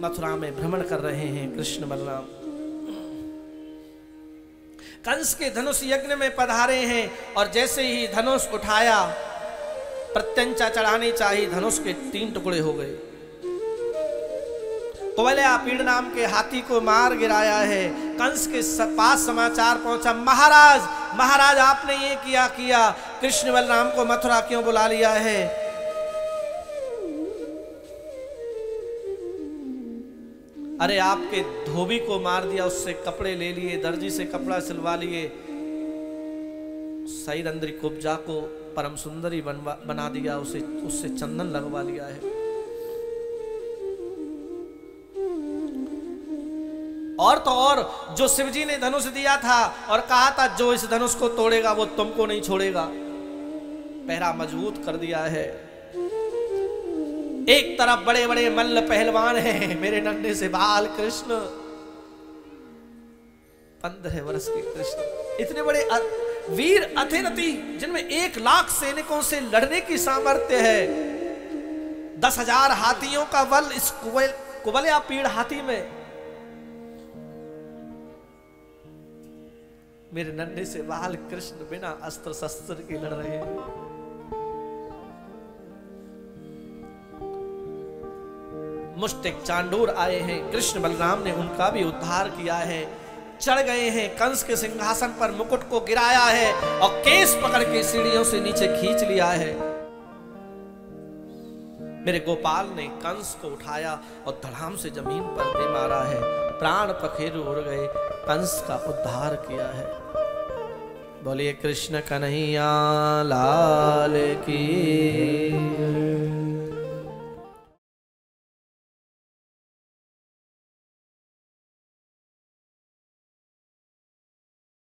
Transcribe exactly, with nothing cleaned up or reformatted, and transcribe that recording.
मथुरा में भ्रमण कर रहे हैं कृष्ण बलराम। कंस के धनुष यज्ञ में पधारे हैं और जैसे ही धनुष उठाया, प्रत्यंचा चढ़ानी चाहिए, धनुष के तीन टुकड़े हो गए। कुवलयापीड़ नाम के हाथी को मार गिराया है। कंस के पास समाचार पहुंचा, महाराज महाराज आपने ये किया किया कृष्ण बलराम को मथुरा क्यों बुला लिया है? अरे आपके धोबी को मार दिया, उससे कपड़े ले लिए, दर्जी से कपड़ा सिलवा लिए, सैयदंदरी कुब्जा को परम सुंदरी बना दिया, उसे उससे चंदन लगवा लिया है। और तो और जो शिवजी ने धनुष दिया था और कहा था जो इस धनुष को तोड़ेगा वो तुमको नहीं छोड़ेगा, पहरा मजबूत कर दिया है। एक तरफ बड़े बड़े मल्ल पहलवान हैं, मेरे नन्हे से बाल कृष्ण, पंद्रह वर्ष के कृष्ण, इतने बड़े वीर अथेनती जिनमें एक लाख सैनिकों से लड़ने की सामर्थ्य है। दस हजार हाथियों का बल इस कुवलयापीड़ हाथी में, मेरे नन्हे से बाल कृष्ण बिना अस्त्र शस्त्र के लड़ रहे हैं। मुस्तिक चांडूर आए हैं, कृष्ण बलराम ने उनका भी उद्धार किया है। चढ़ गए हैं कंस के सिंहासन पर, मुकुट को गिराया है और केस पकड़ के सीढ़ियों से नीचे खींच लिया है। मेरे गोपाल ने कंस को उठाया और धड़ाम से जमीन पर दे मारा है, प्राण पखेरु उड़ गए, कंस का उद्धार किया है। बोलिए कृष्ण कन्हैया लाल की।